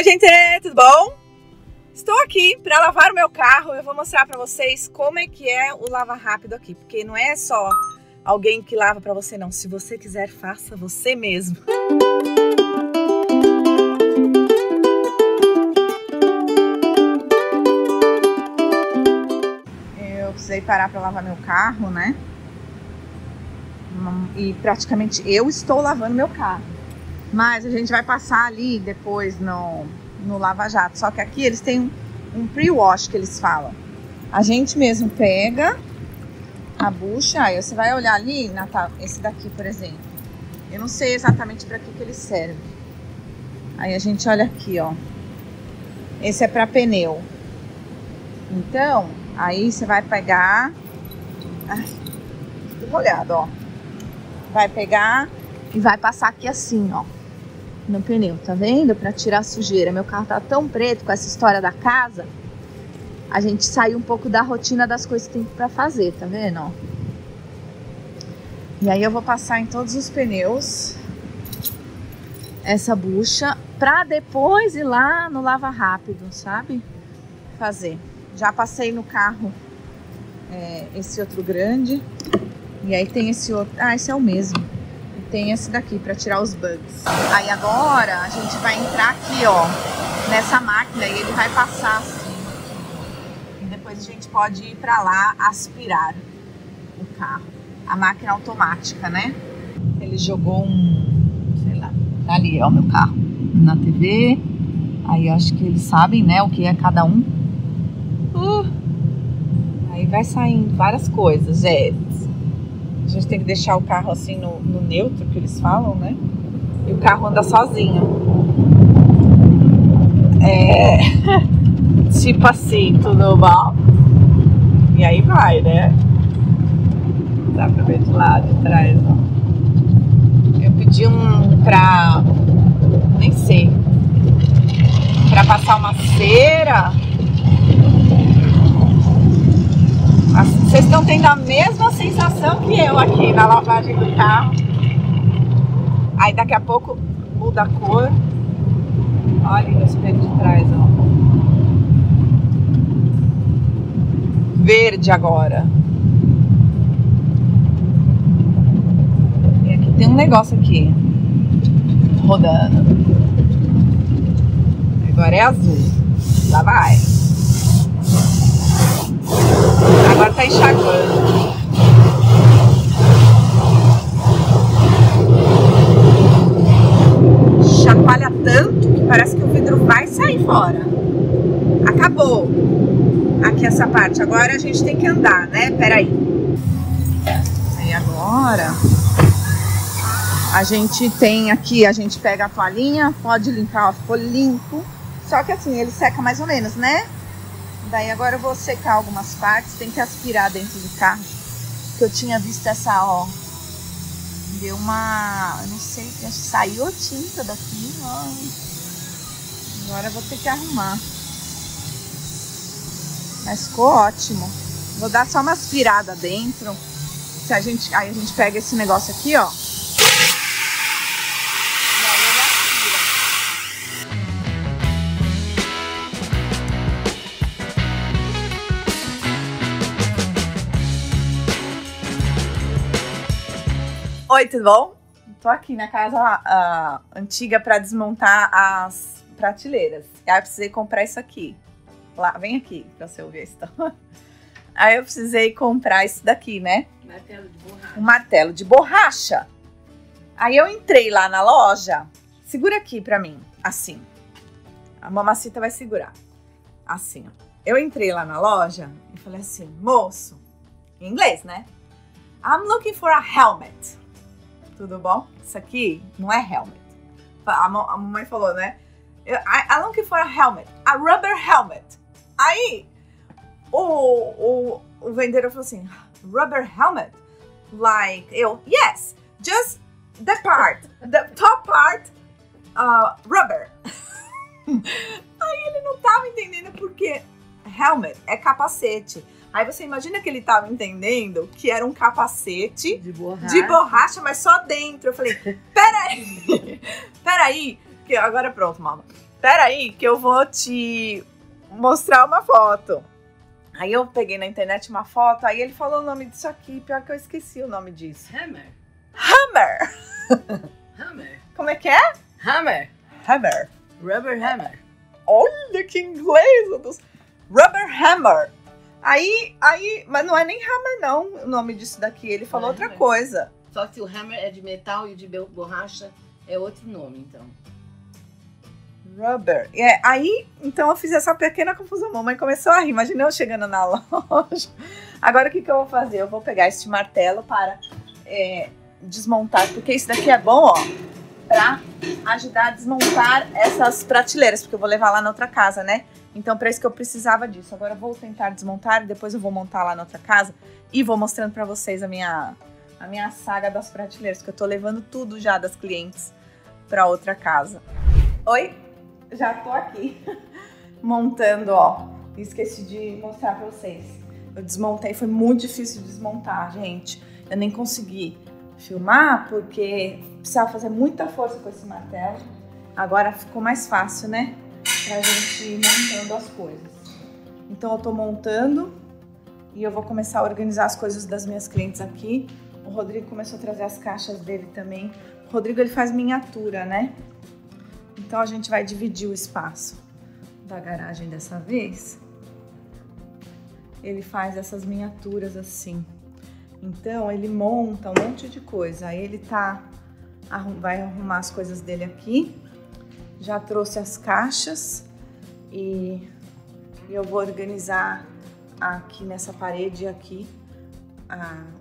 Oi gente, tudo bom? Estou aqui para lavar o meu carro. Eu vou mostrar para vocês como é que é o lava rápido aqui, porque não é só alguém que lava para você não. Se você quiser, faça você mesmo. Eu precisei parar para lavar meu carro, né? E praticamente eu estou lavando meu carro, mas a gente vai passar ali depois no Lava Jato. Só que aqui eles têm um pre-wash que eles falam. A gente mesmo pega a bucha, aí você vai olhar ali, esse daqui, por exemplo. Eu não sei exatamente para que ele serve. Aí a gente olha aqui, ó. Esse é para pneu. Então, aí você vai pegar... Ai, tudo molhado, ó. Vai pegar e vai passar aqui assim, ó, no pneu, tá vendo? Pra tirar a sujeira. Meu carro tá tão preto com essa história da casa, a gente saiu um pouco da rotina das coisas que tem pra fazer, tá vendo, ó? E aí eu vou passar em todos os pneus essa bucha pra depois ir lá no lava rápido, sabe? Fazer. Já passei no carro esse outro grande. E aí tem esse outro... Ah, esse é o mesmo. E tem esse daqui para tirar os bugs. Aí agora a gente vai entrar aqui, ó, nessa máquina e ele vai passar assim. E depois a gente pode ir para lá aspirar o carro. A máquina automática, né? Ele jogou sei lá. Tá ali, ó, meu carro. Na TV. Aí acho que eles sabem, né, o que é cada um. Aí vai saindo várias coisas, gente. A gente tem que deixar o carro assim no neutro, que eles falam, né? E o carro anda sozinho. É... tipo assim, tudo bom? E aí vai, né? Dá pra ver de lado, de trás, ó. Eu pedi nem sei. Pra passar uma cera... Vocês estão tendo a mesma sensação que eu aqui na lavagem do carro. Aí daqui a pouco muda a cor. Olha no espelho de trás, ó. Verde agora. E aqui tem um negócio aqui. Rodando. Agora é azul. Lá vai. Agora tá enxaguando. Chacoalha tanto que parece que o vidro vai sair fora. Acabou. Aqui essa parte. Agora a gente tem que andar, né? Peraí. Aí agora a gente tem aqui, a gente pega a toalhinha, pode limpar, ó, ficou limpo. Só que assim, ele seca mais ou menos, né? Daí agora eu vou secar algumas partes, tem que aspirar dentro do carro. Que eu tinha visto essa, ó. Deu uma... não sei, saiu a tinta daqui, ó. Agora eu vou ter que arrumar. Mas ficou ótimo. Vou dar só uma aspirada dentro. Aí a gente pega esse negócio aqui, ó. Oi, tudo bom? Tô aqui na casa antiga para desmontar as prateleiras. Aí eu precisei comprar isso aqui. Lá, vem aqui para você ouvir a história. Aí eu precisei comprar isso daqui, né? Martelo de borracha. Um martelo de borracha. Aí eu entrei lá na loja. Segura aqui para mim, assim. A mamacita vai segurar. Assim, ó. Eu entrei lá na loja e falei assim, moço, em inglês, né? I'm looking for a helmet. Tudo bom? Isso aqui não é helmet. A mamãe falou, né? I don't care for a helmet. A rubber helmet. Aí, o vendedor falou assim, rubber helmet? Like, yes, just the top part, rubber. Aí ele não tava entendendo porque helmet é capacete. Aí você imagina que ele tava entendendo que era um capacete de borracha, mas só dentro. Eu falei, peraí, que agora pronto, mama. Pera aí que eu vou te mostrar uma foto. Aí eu peguei na internet uma foto, aí ele falou o nome disso aqui, pior que eu esqueci o nome disso. Hammer. Hammer. Hammer. Como é que é? Hammer. Hammer. Rubber hammer. Olha que inglês! Dos... Rubber hammer. Aí, mas não é nem hammer não, o nome disso daqui, ele falou outra coisa. Só que o hammer é de metal e o de borracha é outro nome, então. Rubber. É, aí, então eu fiz essa pequena confusão. Mamãe começou a rir, imagina eu chegando na loja. Agora o que eu vou fazer? Eu vou pegar este martelo para desmontar, porque isso daqui é bom, ó, pra ajudar a desmontar essas prateleiras, porque eu vou levar lá na outra casa, né? Então para isso que eu precisava disso. Agora eu vou tentar desmontar, depois eu vou montar lá na outra casa e vou mostrando pra vocês a minha saga das prateleiras, porque eu tô levando tudo já das clientes pra outra casa. Oi! Já tô aqui montando, ó. Esqueci de mostrar pra vocês. Eu desmontei, foi muito difícil de desmontar, gente. Eu nem consegui filmar porque precisava fazer muita força com esse martelo. Agora ficou mais fácil, né? Pra gente ir montando as coisas. Então eu tô montando e eu vou começar a organizar as coisas das minhas clientes aqui. O Rodrigo começou a trazer as caixas dele também. O Rodrigo, ele faz miniatura, né? Então a gente vai dividir o espaço da garagem dessa vez. Ele faz essas miniaturas assim. Então ele monta um monte de coisa. Aí ele vai arrumar as coisas dele aqui. Já trouxe as caixas e eu vou organizar aqui nessa parede aqui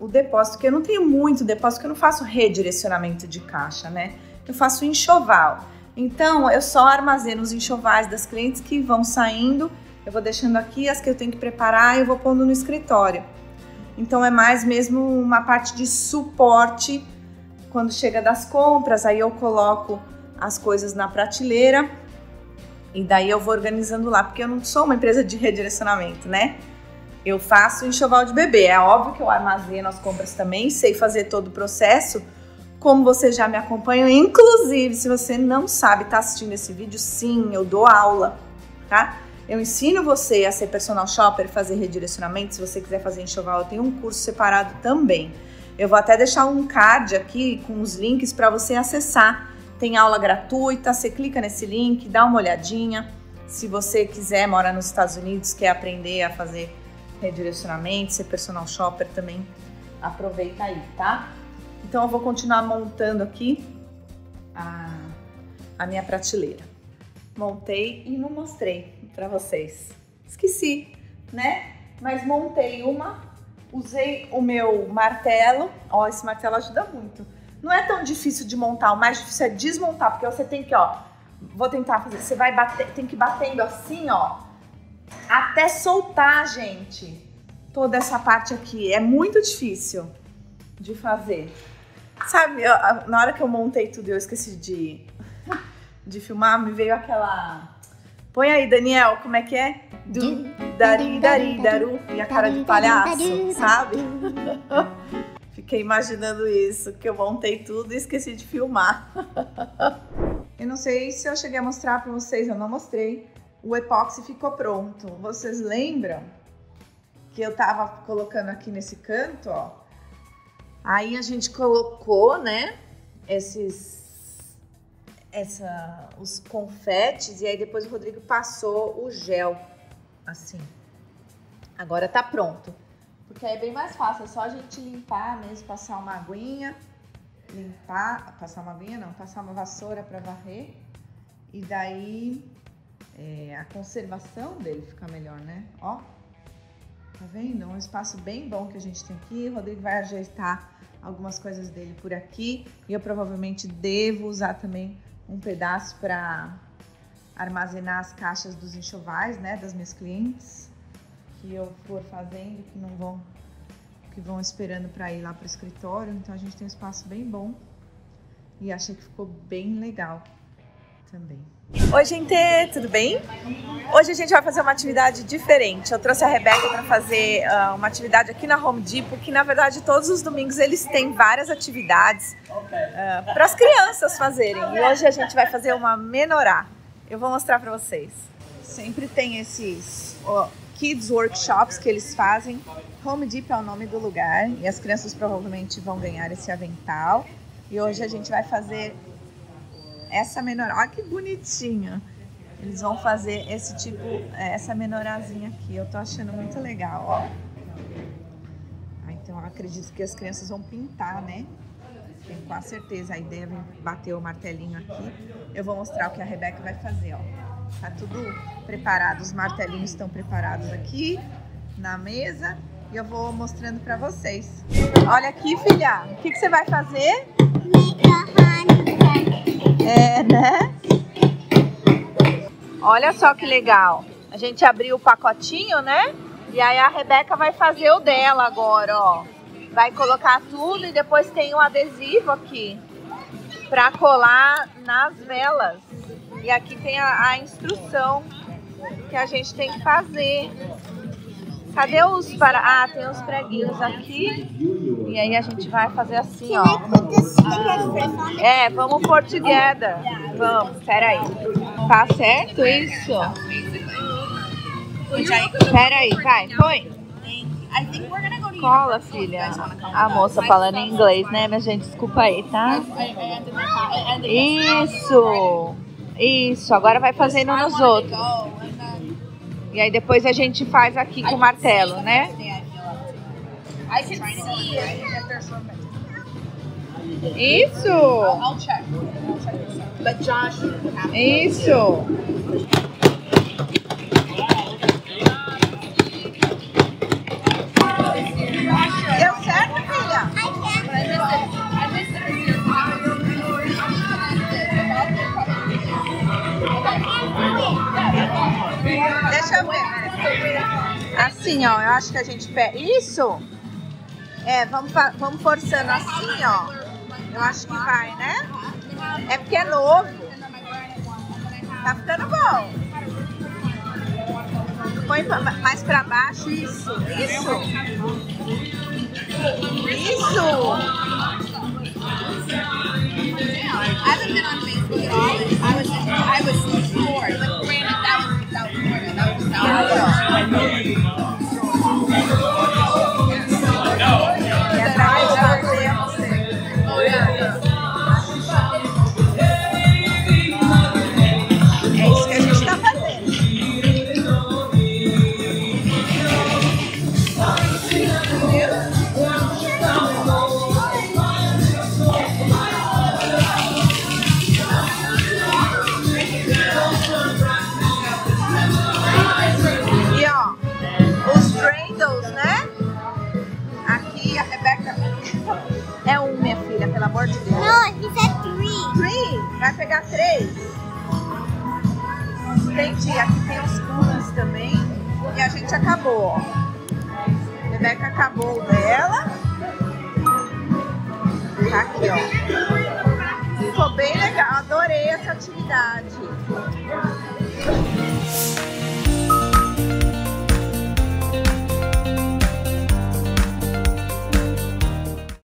o depósito, que eu não tenho muito depósito, que eu não faço redirecionamento de caixa, né? Eu faço enxoval. Então, eu só armazeno os enxovais das clientes que vão saindo, eu vou deixando aqui, as que eu tenho que preparar eu vou pondo no escritório. Então, é mais mesmo uma parte de suporte quando chega das compras, aí eu coloco as coisas na prateleira e daí eu vou organizando lá, porque eu não sou uma empresa de redirecionamento, né? Eu faço enxoval de bebê, é óbvio que eu armazeno as compras também, sei fazer todo o processo, como vocês já me acompanham. Inclusive, se você não sabe, tá assistindo esse vídeo, sim, eu dou aula, tá? Eu ensino você a ser personal shopper, fazer redirecionamento. Se você quiser fazer enxoval, eu tenho um curso separado também. Eu vou até deixar um card aqui com os links para você acessar. Tem aula gratuita, você clica nesse link, dá uma olhadinha. Se você quiser, mora nos Estados Unidos, quer aprender a fazer redirecionamento, ser personal shopper também, aproveita aí, tá? Então eu vou continuar montando aqui a minha prateleira. Montei e não mostrei pra vocês. Esqueci, né? Mas montei uma, usei o meu martelo. Ó, esse martelo ajuda muito. Não é tão difícil de montar, o mais difícil é desmontar, porque você tem que, ó, vou tentar fazer, você vai bater, tem que ir batendo assim, ó, até soltar, gente. Toda essa parte aqui é muito difícil de fazer. Sabe, na hora que eu montei tudo, eu esqueci de filmar, me veio aquela... Põe aí, Daniel, como é que é? Du, dari, dari, daru, e a cara de palhaço, sabe? Fiquei imaginando isso, que eu montei tudo e esqueci de filmar. Eu não sei se eu cheguei a mostrar pra vocês, eu não mostrei. O epóxi ficou pronto. Vocês lembram que eu tava colocando aqui nesse canto, ó? Aí a gente colocou, né, os confetes, e aí depois o Rodrigo passou o gel, assim. Agora tá pronto, porque aí é bem mais fácil, é só a gente limpar mesmo, passar uma aguinha, passar uma vassoura pra varrer, e daí a conservação dele fica melhor, né, ó. Tá vendo? Um espaço bem bom que a gente tem aqui. O Rodrigo vai ajeitar algumas coisas dele por aqui. E eu provavelmente devo usar também um pedaço para armazenar as caixas dos enxovais, né? Das minhas clientes. Que eu for fazendo, que não vão... Que vão esperando para ir lá pro escritório. Então a gente tem um espaço bem bom. E achei que ficou bem legal também. Oi, gente, tudo bem? Hoje a gente vai fazer uma atividade diferente. Eu trouxe a Rebeca para fazer uma atividade aqui na Home Depot, que na verdade todos os domingos eles têm várias atividades para as crianças fazerem. E hoje a gente vai fazer uma menorá. Eu vou mostrar para vocês. Sempre tem esses Kids Workshops que eles fazem. Home Depot é o nome do lugar e as crianças provavelmente vão ganhar esse avental. E hoje a gente vai fazer essa menorá. Olha que bonitinha. Eles vão fazer esse tipo, essa menorazinha aqui. Eu tô achando muito legal, ó. Ah, então eu acredito que as crianças vão pintar, né? Tenho quase certeza. Aí devem bater o martelinho aqui. Eu vou mostrar o que a Rebeca vai fazer, ó. Tá tudo preparado. Os martelinhos estão preparados aqui na mesa. E eu vou mostrando pra vocês. Olha aqui, filha. O que, que você vai fazer? É, né? Olha só que legal. A gente abriu o pacotinho, né? E aí a Rebeca vai fazer o dela agora, ó. Vai colocar tudo e depois tem um adesivo aqui pra colar nas velas. E aqui tem a instrução que a gente tem que fazer. Cadê os para... Ah, tem os preguinhos aqui. E aí a gente vai fazer assim, ó. É, vamos pôr together. Vamos, peraí. Tá certo isso? Peraí, vai, põe. Cola, filha. A moça falando em inglês, né? Mas, gente, desculpa aí, tá? Isso! Isso, agora vai fazendo nos outros. E aí depois a gente faz aqui com o martelo, né? Isso! Isso! Deu certo, filha? Deixa eu ver. Assim, ó, eu acho que a gente pega. Isso! É, vamos forçando assim, ó. Eu acho que vai, né? É porque é novo. Tá ficando bom. Põe mais pra baixo, isso. Isso! Isso! Vai pegar três. Entendi. Aqui tem os cookies também. E a gente acabou, ó. A Rebeca acabou dela. Tá aqui, ó. Ficou bem legal. Adorei essa atividade.